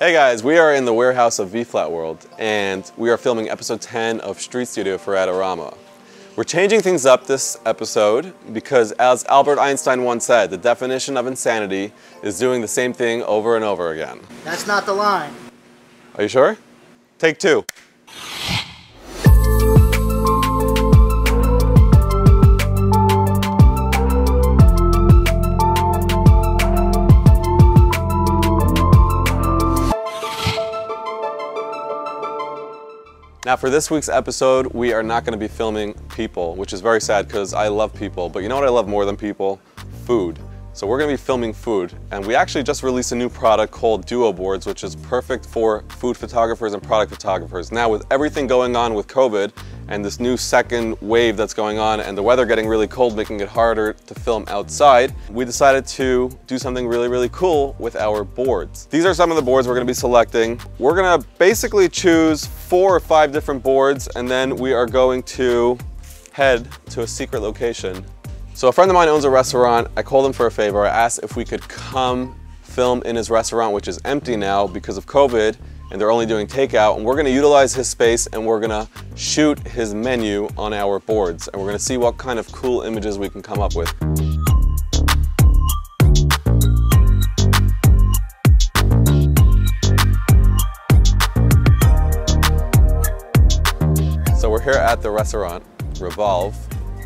Hey guys, we are in the warehouse of V-Flat World, and we are filming episode 10 of Street Studio for Adorama. We're changing things up this episode because, as Albert Einstein once said, the definition of insanity is doing the same thing over and over again. That's not the line. Are you sure? Take two. Now for this week's episode, we are not going to be filming people, which is very sad because I love people, but you know what I love more than people? Food. So we're going to be filming food, and we actually just released a new product called Duo Boards, which is perfect for food photographers and product photographers. Now with everything going on with COVID and this new second wave that's going on and the weather getting really cold, making it harder to film outside, we decided to do something really, really cool with our boards. These are some of the boards we're going to be selecting. We're going to basically choose 4 or 5 different boards, and then we are going to head to a secret location. So a friend of mine owns a restaurant. I called him for a favor. I asked if we could come film in his restaurant, which is empty now because of COVID, and they're only doing takeout, and we're gonna utilize his space and we're gonna shoot his menu on our boards, and we're gonna see what kind of cool images we can come up with. So we're here at the restaurant, Revolve,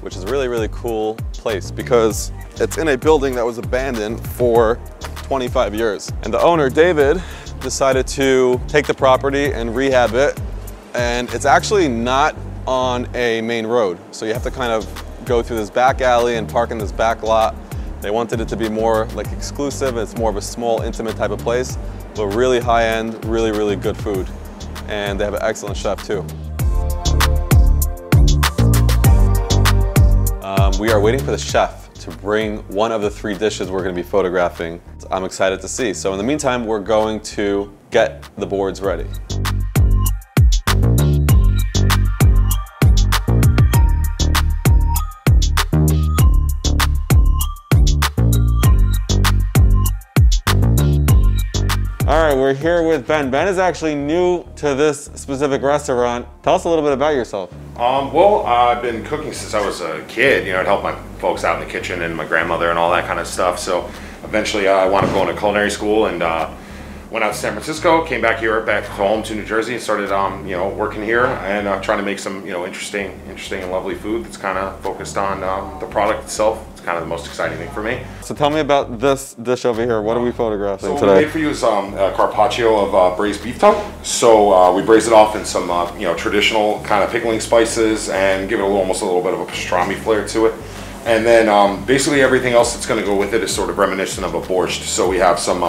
which is a really, really cool place because it's in a building that was abandoned for 25 years. And the owner, David, decided to take the property and rehab it. And it's actually not on a main road. So you have to kind of go through this back alley and park in this back lot. They wanted it to be more like exclusive. It's more of a small, intimate type of place, but really high end, really, really good food. And they have an excellent chef too. We are waiting for the chef to bring one of the 3 dishes we're going to be photographing. I'm excited to see. So in the meantime, we're going to get the boards ready. All right, we're here with Ben. Ben is actually new to this specific restaurant. Tell us a little bit about yourself. I've been cooking since I was a kid. You know, I'd help my folks out in the kitchen and my grandmother and all that kind of stuff. So eventually I wound up going to culinary school and went out to San Francisco, came back here, back home to New Jersey, and started, you know, working here and trying to make some, you know, interesting and lovely food that's kind of focused on the product itself. It's kind of the most exciting thing for me. So tell me about this dish over here. What are we photographing today? So what we made for you is a carpaccio of braised beef tongue. So we braised it off in some, you know, traditional kind of pickling spices and give it almost a little bit of a pastrami flair to it. And then basically everything else that's going to go with it is sort of reminiscent of a borscht. So we have some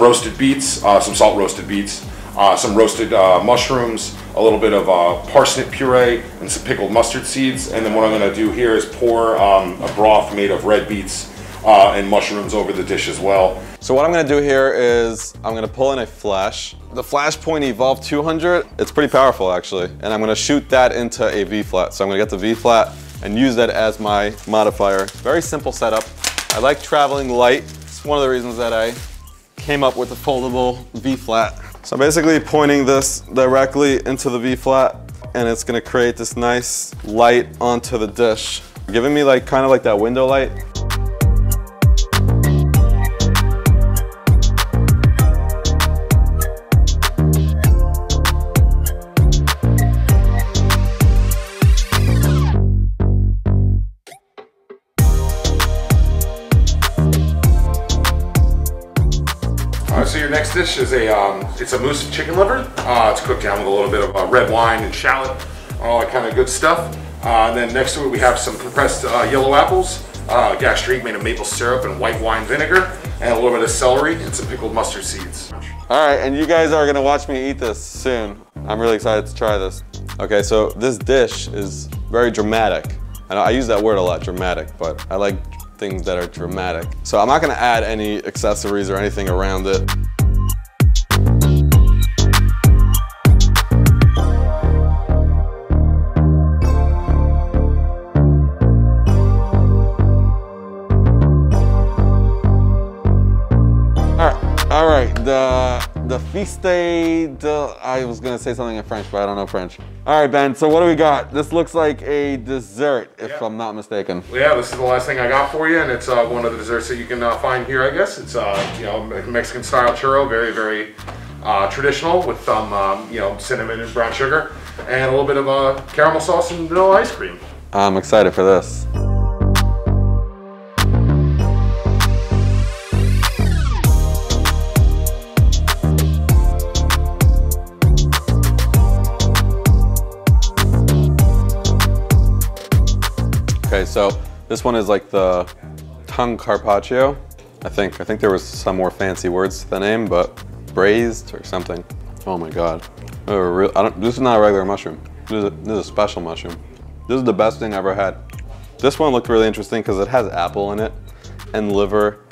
roasted beets, some salt roasted beets, some roasted mushrooms, a little bit of parsnip puree, and some pickled mustard seeds. And then what I'm going to do here is pour a broth made of red beets and mushrooms over the dish as well. So what I'm going to do here is I'm going to pull in a flash. The Flashpoint Evolve 200, it's pretty powerful actually. And I'm going to shoot that into a V-flat. So I'm going to get the V-flat and use that as my modifier. Very simple setup. I like traveling light. It's one of the reasons that I came up with the foldable V-flat. So I'm basically pointing this directly into the V-flat, and it's gonna create this nice light onto the dish, giving me like kind of like that window light. So your next dish is it's a mousse of chicken liver. It's cooked down with a little bit of red wine and shallot, all that kind of good stuff. And then next to it we have some compressed yellow apples, gastrique made of maple syrup and white wine vinegar, and a little bit of celery and some pickled mustard seeds. All right, and you guys are gonna watch me eat this soon. I'm really excited to try this. Okay, so this dish is very dramatic. I know I use that word a lot, dramatic, but I like things that are dramatic. So I'm not gonna add any accessories or anything around it. All right, the He stayed, I was gonna say something in French, but I don't know French. All right, Ben, so what do we got? This looks like a dessert, if I'm not mistaken. Yeah, this is the last thing I got for you, and it's one of the desserts that you can find here, I guess. It's, you know, Mexican style churro, very, very traditional with some, you know, cinnamon and brown sugar, and a little bit of caramel sauce and vanilla ice cream. I'm excited for this. Okay, so this one is like the tongue carpaccio. I think there was some more fancy words to the name, but braised or something. Oh my God. This is not a regular mushroom. This is a special mushroom. This is the best thing I've ever had. This one looked really interesting because it has apple in it and liver,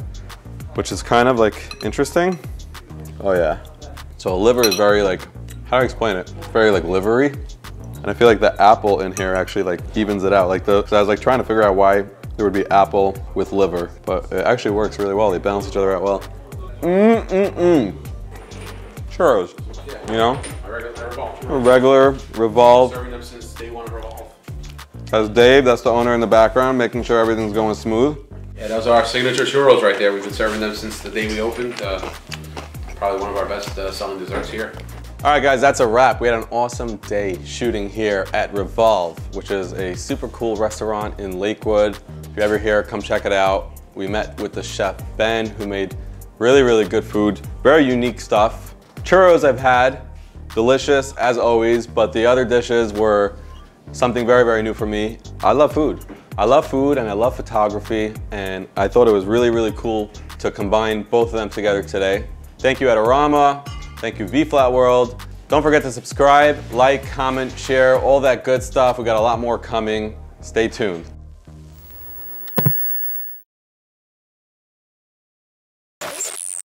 which is kind of like interesting. Oh yeah. So liver is very like, how do I explain it? It's very like livery. And I feel like the apple in here actually like evens it out. Like so I was like trying to figure out why there would be apple with liver, but it actually works really well. They balance each other out well. Churros, you know? A regular Revolve. Serving them since day one of Revolve. That's Dave, that's the owner in the background, making sure everything's going smooth. Yeah, those are our signature churros right there. We've been serving them since the day we opened. Probably one of our best selling desserts here. All right, guys, that's a wrap. We had an awesome day shooting here at Revolve, which is a super cool restaurant in Lakewood. If you're ever here, come check it out. We met with the chef, Ben, who made really, really good food, very unique stuff. Churros I've had, delicious as always, but the other dishes were something very, very new for me. I love food. I love food and I love photography, and I thought it was really, really cool to combine both of them together today. Thank you, Adorama. Thank you, V-Flat World. Don't forget to subscribe, like, comment, share, all that good stuff. We got a lot more coming. Stay tuned.